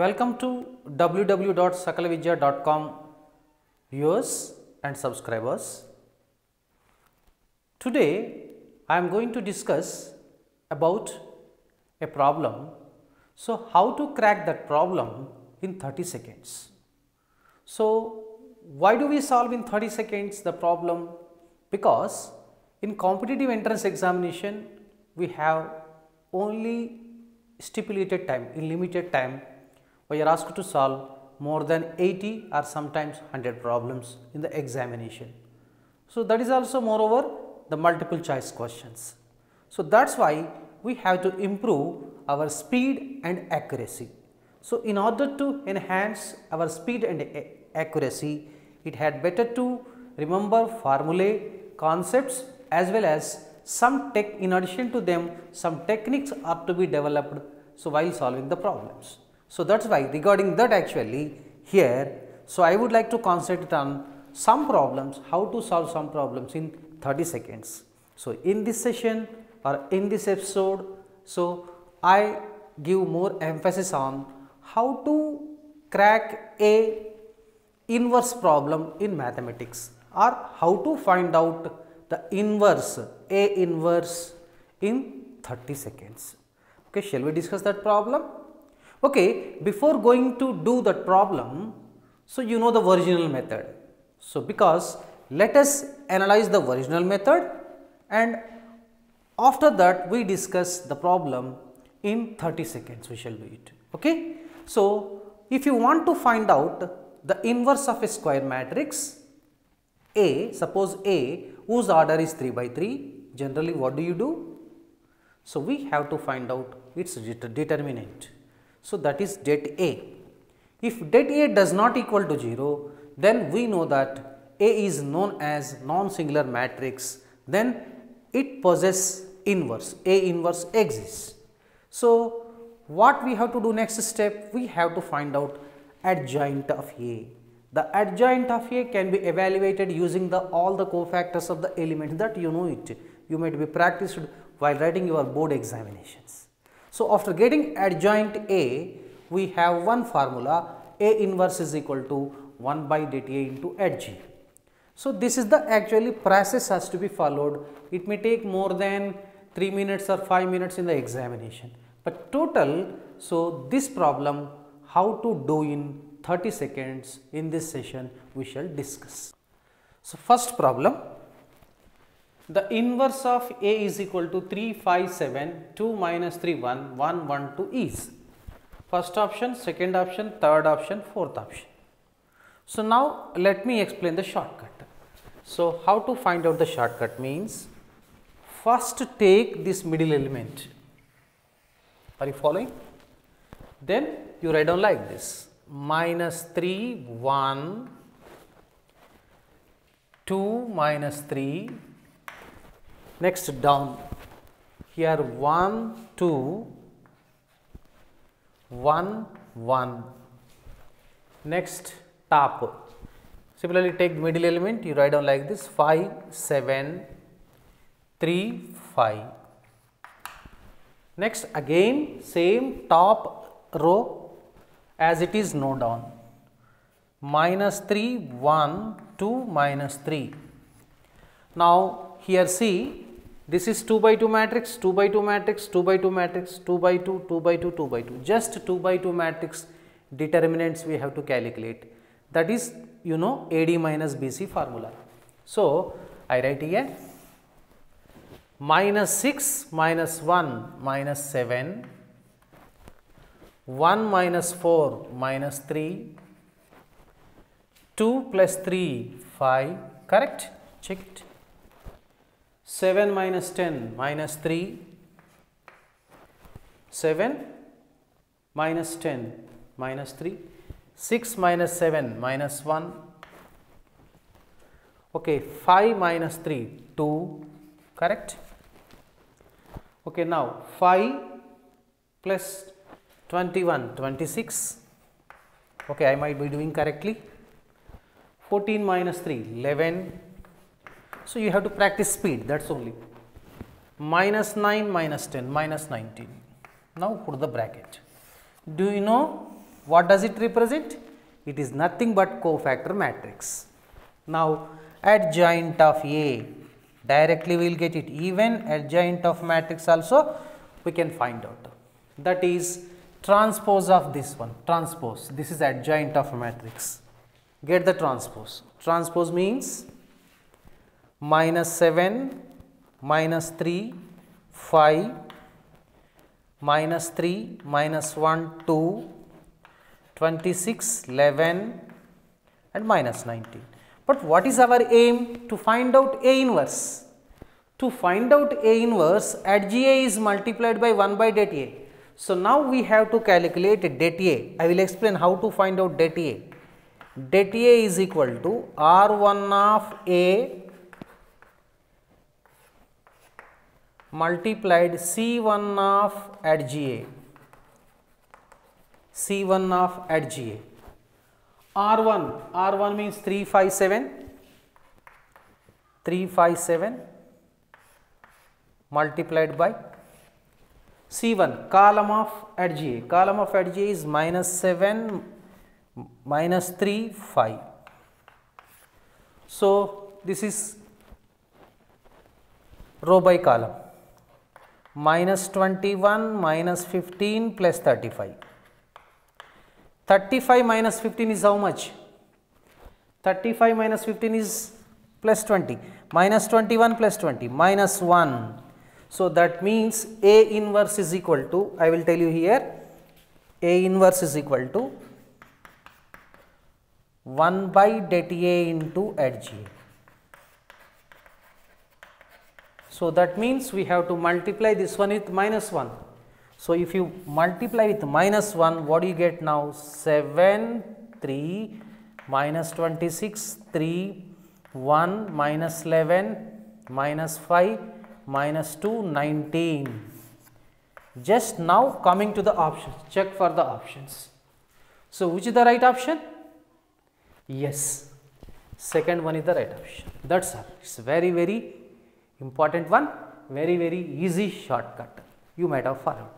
Welcome to www.sakalavija.com viewers and subscribers. Today I am going to discuss about a problem. So how to crack that problem in 30 seconds. So why do we solve in 30 seconds the problem? Because in competitive entrance examination we have only stipulated time, in limited time. We are asked to solve more than 80 or sometimes 100 problems in the examination. So that is also moreover the multiple choice questions. So that's why we have to improve our speed and accuracy. So in order to enhance our speed and accuracy, it had better to remember formulae, concepts as well as some techniques are to be developed so while solving the problems. So that's why regarding that actually here, so I would like to concentrate on some problems, how to solve some problems in 30 seconds. So in this session or in this episode, so I give more emphasis on how to crack a inverse problem in mathematics or how to find out the inverse, A inverse in 30 seconds. Okay, shall we discuss that problem? Okay, before going to do that problem, so you know the original method. So because let us analyze the original method and after that we discuss the problem in 30 seconds we shall do it. Okay. So if you want to find out the inverse of a square matrix A, suppose A whose order is 3 by 3, generally what do you do? So we have to find out its determinant. So that is det A. If det A does not equal to 0, then we know that A is known as non-singular matrix, then it possesses inverse, A inverse exists. So what we have to do next step, we have to find out adjoint of A. The adjoint of A can be evaluated using all the cofactors of the element that you know it, you might be practiced while writing your board examinations. So after getting adjoint A, we have one formula, A inverse is equal to 1 by det A into adj. So this is the actually process has to be followed. It may take more than 3 minutes or 5 minutes in the examination, but total, so this problem how to do in 30 seconds in this session we shall discuss. So first problem, the inverse of A is equal to 3, 5, 7, 2, minus 3, 1, 1, 1, 2 is. First option, second option, third option, fourth option. So now let me explain the shortcut. So how to find out the shortcut means, first take this middle element. Are you following? Then you write down like this, minus 3, 1, 2, minus 3. Next down here 1, 2, 1, 1, next top. Similarly, take middle element, you write down like this 5, 7, 3, 5. Next again same top row as it is, no down, minus 3, 1, 2, minus 3. Now here see, this is 2 by 2 matrix, 2 by 2 matrix, 2 by 2 matrix, 2 by 2, 2 by 2, 2 by 2, just 2 by 2 matrix determinants we have to calculate. That is, you know, AD minus BC formula. So I write here minus 6 minus 1 minus 7, 1 minus 4 minus 3, 2 plus 3, 5, correct? Check it. 7 minus 10 minus 3, 7 minus 10 minus 3, 6 minus 7 minus 1, okay, 5 minus 3, 2, correct. Okay, now 5 plus 21, 26, okay, I might be doing correctly, 14 minus 3, 11. So you have to practice speed, that's only. Minus 9 minus 10 minus 19. Now put the bracket. Do you know What does it represent? It is nothing but cofactor matrix. Now, adjoint of A, directly we will get it. Even adjoint of matrix also we can find out. That is transpose of this one, transpose. This is adjoint of matrix. Get the transpose. Transpose means minus 7, minus 3, 5, minus 3, minus 1, 2, 26, 11 and minus 19. But what is our aim? To find out A inverse. To find out A inverse, at GA is multiplied by 1 by det A. So, now we have to calculate det A. I will explain how to find out det A. Det A is equal to R1 of A multiplied C1 of at GA. C1 of at GA. R1 means 357 multiplied by C1, column of at GA is minus 7, minus 3, 5. So, this is row by column, minus 21, minus 15 plus 35. 35 minus 15 is how much? 35 minus 15 is plus 20, minus 21 plus 20, minus 1. So, that means A inverse is equal to, I will tell you here, A inverse is equal to 1 by det A into at GA. So, that means we have to multiply this one with minus 1. So, if you multiply with minus 1, what do you get now? 7, 3, minus 26, 3, 1, minus 11, minus 5, minus 2, 19. Just now coming to the options, check for the options. So, which is the right option? Yes, second one is the right option. That is all. It is very, very important one, very, very easy shortcut. You might have followed.